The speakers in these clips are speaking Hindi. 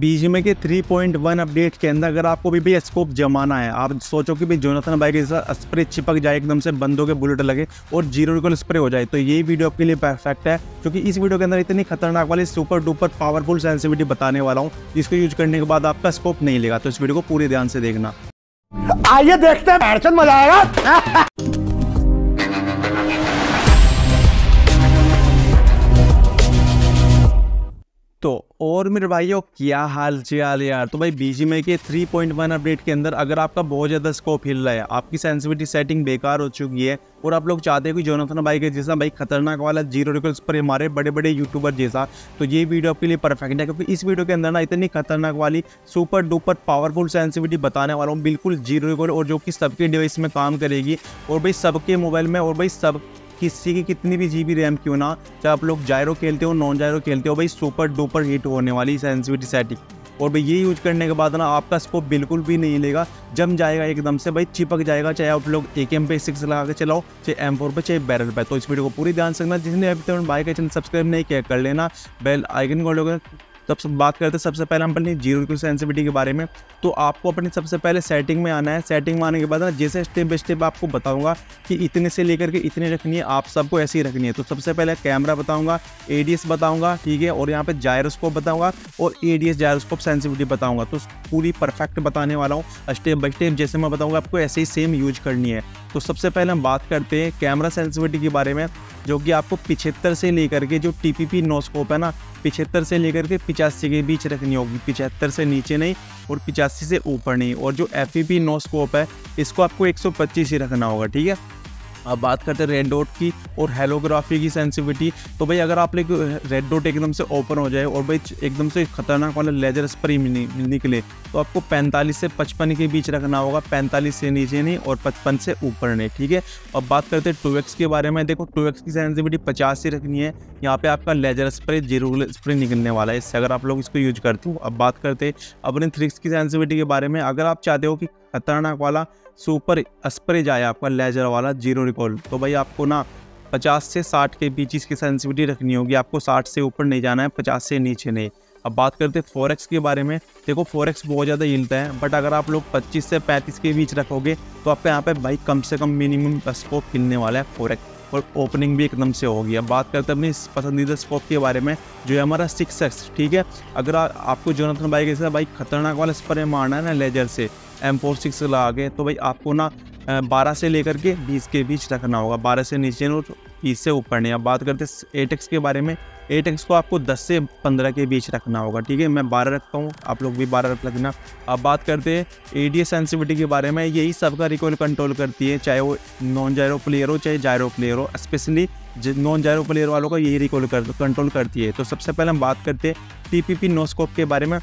बीजीएमआई के 3.1 अपडेट के अंदर अगर आपको भी भैया स्कोप जमाना है, आप सोचो कि भाई जोनाथन भाई के साथ स्प्रे चिपक जाए एकदम से, बंदों के बुलेट लगे और जीरो रिकॉल स्प्रे हो जाए, तो ये वीडियो आपके लिए परफेक्ट है क्योंकि इस वीडियो के अंदर इतनी खतरनाक वाली सुपर डुपर पावरफुल सेंसिटिविटी बताने वाला हूँ जिसको यूज करने के बाद आपका स्कोप नहीं लेगा। तो इस वीडियो को पूरे ध्यान से देखना। आइए देखते हैं, मजा आएगा। तो और मेरे भाइयों क्या हाल चाल यार। तो भाई बीजीएमआई के 3.1 अपडेट के अंदर अगर आपका बहुत ज़्यादा स्कोप हिल रहा है, आपकी सेंसिटिविटी सेटिंग बेकार हो चुकी है और आप लोग चाहते हो कि जोनाथन भाई के जैसा भाई खतरनाक वाला जीरो रिकॉल स्प्रे मारे बड़े बड़े यूट्यूबर जैसा, तो ये वीडियो आपके लिए परफेक्ट है क्योंकि इस वीडियो के अंदर ना इतनी खतरनाक वाली सुपर डुपर पावरफुल सेंसिटिविटी बताने वाला हूँ, बिल्कुल जीरो रिकॉल, और जो कि सबके डिवाइस में काम करेगी और भाई सबके मोबाइल में, और भाई सब किसी की कितनी भी जीबी रैम क्यों ना, चाहे आप लोग जायरो खेलते हो नॉन जायरो खेलते हो, भाई सुपर डुपर हिट होने वाली सेंसिटिविटी सेटिंग। और भाई ये यूज करने के बाद ना आपका स्कोप बिल्कुल भी नहीं लेगा, जम जाएगा एकदम से भाई, चिपक जाएगा, चाहे आप लोग AK M6 लगा के चलाओ, चाहे M4 पे, चाहे बैरल पे। तो इस वीडियो को पूरी ध्यान से देखना। जिसने अभी तक भाई का चैनल सब्सक्राइब नहीं किया कर लेना, बेल आइकन को लोगे। तब सब बात करते हैं सबसे पहले हम अपनी जीरो रिकॉल सेंसिटिविटी के बारे में। तो आपको अपनी सबसे पहले सेटिंग में आना है। सेटिंग में आने के बाद ना जैसे स्टेप बाय स्टेप आपको बताऊंगा कि इतने से लेकर के इतने रखनी है, आप सबको ऐसी ही रखनी है। तो सबसे पहले कैमरा बताऊंगा, ADS बताऊंगा, ठीक है, और यहाँ पे जायरोस्कोप बताऊँगा और ADS जायरोस्कोप सेंसिटिविटी बताऊँगा। तो पूरी परफेक्ट बताने वाला हूँ स्टेप बाई स्टेप, जैसे मैं बताऊँगा आपको ऐसे ही सेम यूज करनी है। तो सबसे पहले हम बात करते हैं कैमरा सेंसिटिविटी के बारे में, जो कि आपको 75 से लेकर के, जो TPP नो स्कोप है ना, 75 से लेकर के 85 के बीच रखनी होगी, 75 से नीचे नहीं और 85 से ऊपर नहीं। और जो FPP नो स्कोप है इसको आपको 125 ही रखना होगा, ठीक है। अब बात करते हैं रेड डॉट की और हेलोग्राफी की सेंसिटिविटी। तो भाई अगर आप लोग रेड डॉट एकदम से ओपन हो जाए और भाई एकदम से खतरनाक वाला लेजर स्प्रे निकले, तो आपको 45 से 55 के बीच रखना होगा, 45 से नीचे नहीं और 55 से ऊपर नहीं, ठीक है। अब बात करते हैं 2x के बारे में। देखो 2x की सेंसिटिविटी 50 से रखनी है, यहाँ पर आपका लेजर स्प्रे जीरो स्प्रे निकलने वाला है, इससे अगर आप लोग इसको यूज करते हो। अब बात करते हैं अपने 3x की सेंसिटिविटी के बारे में। अगर आप चाहते हो कि खतरनाक वाला सुपर स्प्रे जाए आपका लेजर वाला जीरो रिकॉल, तो भाई आपको ना 50 से 60 के बीच इसकी सेंसिटिविटी रखनी होगी, आपको 60 से ऊपर नहीं जाना है, 50 से नीचे नहीं। अब बात करते हैं 4x के बारे में। देखो 4x बहुत ज़्यादा हिलता है, बट अगर आप लोग 25 से 35 के बीच रखोगे तो आपका यहाँ पे भाई कम से कम मिनिमम स्कोप हिलने वाला है 4x, और ओपनिंग भी एकदम से होगी। अब बात करते हैं अपनी पसंदीदा स्कोप के बारे में, जो है हमारा 6x, ठीक है। अगर आपको जोनाथन भाई के साथ भाई खतरनाक वाला स्प्रे मारना है ना लेजर से M46 लगा के, तो भाई आपको ना 12 से लेकर के 20 के बीच रखना होगा, 12 से नीचे और 20 से ऊपर नहीं। अब बात करते हैं 8x के बारे में। 8x को आपको 10 से 15 के बीच रखना होगा, ठीक है। मैं 12 रखता हूँ, आप लोग भी 12 रखना। अब बात करते हैं ADS सेंसिटिविटी के बारे में। यही सबका रिकॉल कंट्रोल करती है, चाहे वो नॉन जायरो प्लेयर हो चाहे जायरो प्लेयर हो, स्पेशली नॉन जायरो प्लेयर वालों का यही रिकॉल कंट्रोल करती है। तो सबसे पहले हम बात करते हैं TPP नो स्कोप के बारे में।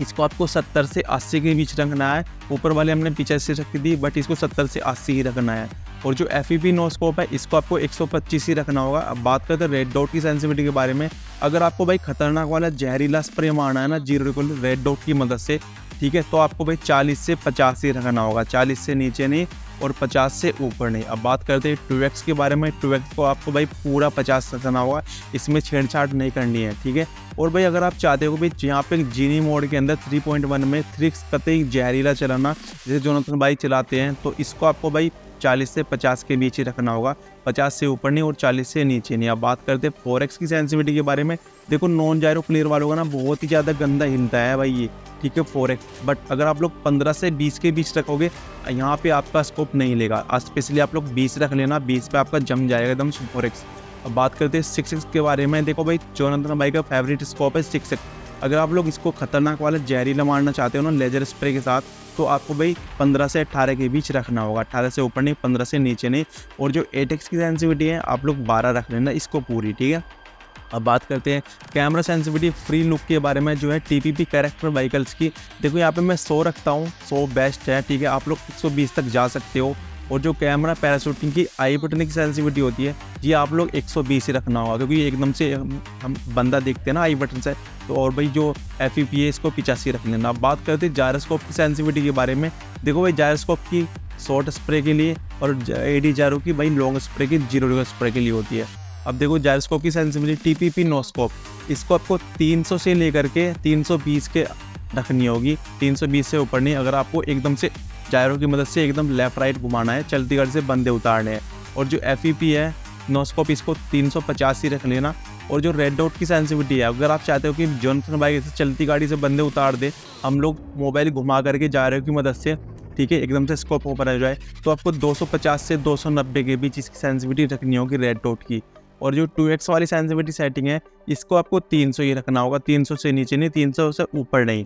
इसको आपको 70 से 80 के बीच रखना है, ऊपर वाले हमने 85 रखी थी बट इसको 70 से 80 ही रखना है। और जो FPP नो स्कोप है इसको आपको 125 ही रखना होगा। अब बात करते हैं रेड डॉट की सेंसिटिविटी के बारे में। अगर आपको भाई खतरनाक वाला जहरीला स्प्रे मारना है ना जीरो रिकॉल रेड डॉट की मदद से, ठीक है, तो आपको भाई 40 से 50 ही रखना होगा, 40 से नीचे नहीं और 50 से ऊपर नहीं। अब बात करते हैं 2x के बारे में। 2x को आपको भाई पूरा 50 रखना होगा, इसमें छेड़छाड़ नहीं करनी है, ठीक है। और भाई अगर आप चाहते हो भाई यहाँ पे जीनी मोड के अंदर 3.1 में 3x कतई जहरीला चलाना जैसे जोनाथन भाई चलाते हैं, तो इसको आपको भाई 40 से 50 के बीच ही रखना होगा, 50 से ऊपर नहीं और 40 से नीचे नहीं। अब बात करते हैं 4x की सेंसिटिविटी के बारे में। देखो नॉन जायरो प्लेयर वालों का ना बहुत ही ज़्यादा गंदा हिलता है भाई ये, ठीक है, 4x, बट अगर आप लोग 15 से 20 के बीच रखोगे यहाँ पे आपका स्कोप नहीं लेगा, स्पेशली आप लोग 20 रख लेना, 20 पे आपका जम जाएगा एकदम 4x। अब बात करते हैं 6x के बारे में। देखो भाई जोनाथन भाई का फेवरेट स्कोप है 6x। अगर आप लोग इसको खतरनाक वाला जहरीला मारना चाहते हो ना लेजर स्प्रे के साथ, तो आपको भाई 15 से 18 के बीच रखना होगा, 18 से ऊपर नहीं 15 से नीचे नहीं। और जो 8x की सेंसिटिविटी है आप लोग 12 रख लेना इसको पूरी, ठीक है। अब बात करते हैं कैमरा सेंसिटिविटी फ्री लुक के बारे में, जो है TPP कैरेक्टर व्हीकल्स की। देखो यहाँ पे मैं 100 रखता हूँ, 100 बेस्ट है, ठीक है, आप लोग 120 तक जा सकते हो। और जो कैमरा पैराशूटिंग की आई बटन की सेंसिटिविटी होती है ये आप लोग 120 ही रखना होगा, क्योंकि एकदम से हम बंदा देखते हैं ना आई बटन से, तो और भाई जो FPP है इसको 85 रख लेना। अब बात करते हैं जायरोस्कोप की सेंसिटिविटी के बारे में। देखो भाई जायरोस्कोप की शॉर्ट स्प्रे के लिए और AD जायरो की भाई लॉन्ग स्प्रे की जीरो स्प्रे के लिए होती है। अब देखो जायरोस्कोप की सेंसिटिविटी टीपीपी नोस्कोप, इसको आपको 300 से लेकर के 320 के रखनी होगी, 320 से ऊपर नहीं। अगर आपको एकदम से जायरो की मदद से एकदम लेफ़्ट राइट घुमाना है, चलती गड़ से बंदे उतारने हैं। और जो एफईपी है नोस्कोप, इसको 350 ही रख लेना। और जो रेड डॉट की सेंसिटिविटी है, अगर आप चाहते हो कि जॉनसन बाइक चलती गाड़ी से बंदे उतार दे, हम लोग मोबाइल घुमा करके जायरो की मदद से, ठीक है, एकदम से स्कोप ऊपर आ जाए, तो आपको 250 से 290 के बीच इसकी सेंसिटिविटी रखनी होगी रेड डॉट की। और जो 2x वाली सेंसिटिविटी सेटिंग है, इसको आपको 300 ही रखना होगा, 300 से नीचे नहीं, 300 से ऊपर नहीं।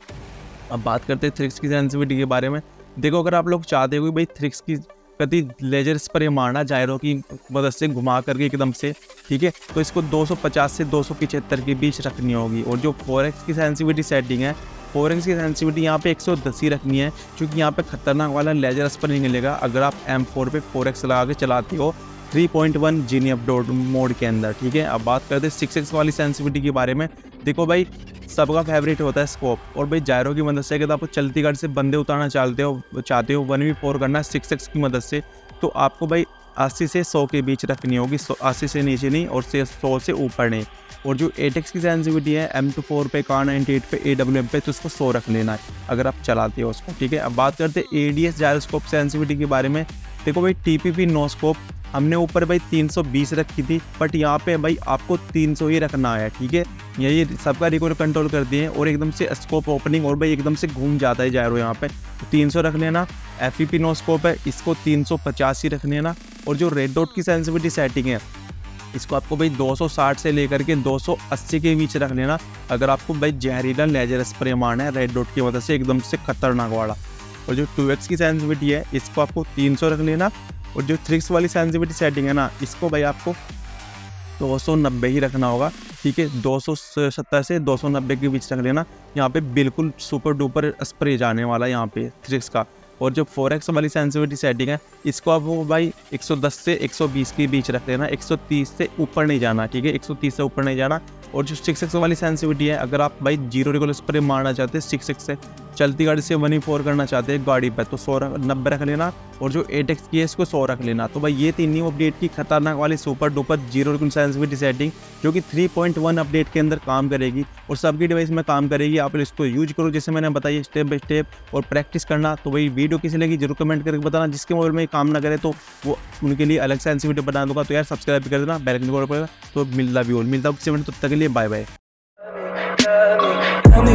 अब बात करते हैं थ्रिक्स की सेंसिटिविटी के बारे में। देखो अगर आप लोग चाहते हो कि भाई थ्रिक्स की गति लेजर्स पर ये मारना जायरो की मदद से घुमा करके एकदम से, ठीक है, तो इसको 250 से 275 के बीच रखनी होगी। और जो 4x की सेंसिटिविटी सेटिंग है, 4x की सेंसिटिविटी यहाँ पे 110 ही रखनी है, क्योंकि यहाँ पे खतरनाक वाला लेजर्स पर नहीं मिलेगा। अगर आप M4 पे 4x लगा के चलाते हो 3.1 जीनियप डॉट मोड के अंदर, ठीक है। अब बात करते हैं 6x वाली सेंसिटिविटी के बारे में। देखो भाई सबका फेवरेट होता है स्कोप, और भाई जायरो की मदद से अगर आपको चलती गाड़ी से बंदे उतारना चाहते हो 1v4 करना 6x की मदद से, तो आपको भाई 80 से 100 के बीच रखनी होगी, 80 से नीचे नहीं और 100 से ऊपर नहीं। और जो 8x की सेंसिटिविटी है M24 पे, K98 पे, AWM पे, तो उसको 100 रख लेना है अगर आप चलाते हो उसको, ठीक है। अब बात करते हैं ADS जायरोस्कोप सेंसिटिविटी के बारे में। देखो भाई TPP नोस्कोप हमने ऊपर भाई 320 रखी थी, बट यहाँ पे भाई आपको 300 ही रखना है, ठीक है। यही सबका रिकॉर्ड कंट्रोल करती है, और एकदम से स्कोप ओपनिंग और भाई एकदम से घूम जाता है जायरो, यहाँ पे 300 रख लेना। एफईपी नोस्कोप है, इसको 350 ही रख लेना। और जो रेड डॉट की सेंसिटिविटी सेटिंग है, इसको आपको भाई 260 से लेकर के 280 के बीच रख लेना, अगर आपको भाई जहरीला लेजर स्प्रे मारना है रेड डॉट की मदद से एकदम से खतरनाक वाला। और जो 2x की सेंसिटिविटी है, इसको आपको 300 रख लेना। और जो 3x वाली सेंसिटिविटी सेटिंग है ना, इसको भाई आपको 290 ही रखना होगा, ठीक है, 270 से 290 के बीच रख लेना। यहाँ पे बिल्कुल सुपर डुपर स्प्रे जाने वाला यहाँ पे 3x का। और जो 4x वाली सेंसिटिविटी सेटिंग है, इसको आप वो भाई 110 से 120 के बीच रख लेना, 130 से ऊपर नहीं जाना, ठीक है, 130 से ऊपर नहीं जाना। और जो 6x वाली सेंसिटिविटी है, अगर आप भाई जीरो रिकॉल स्प्रे मारना चाहते हैं 6x से, चलती गाड़ी से 1v4 करना चाहते हैं गाड़ी पर, तो 190 रख लेना। और जो 8x की है, इसको 100 रख लेना। तो भाई ये थी न्यू अपडेट की खतरनाक वाली super duper zero recoil sensitivity setting, जो कि 3.1 अपडेट के अंदर काम करेगी और सबकी डिवाइस में काम करेगी। आप इसको यूज करो जैसे मैंने बताया स्टेप बाई स्टेप, और प्रैक्टिस करना। तो भाई वीडियो किसी लगी जरूर कमेंट करके बताना, जिसके मोबाइल में काम ना करे तो वो उनके लिए अलग सेंसिटिविटी बना दूंगा। तो यार सब्सक्राइब भी कर देना, बेल आइकन को पड़ेगा। तो मिलता किसी में, तब तक के लिए बाय बाय। Tell me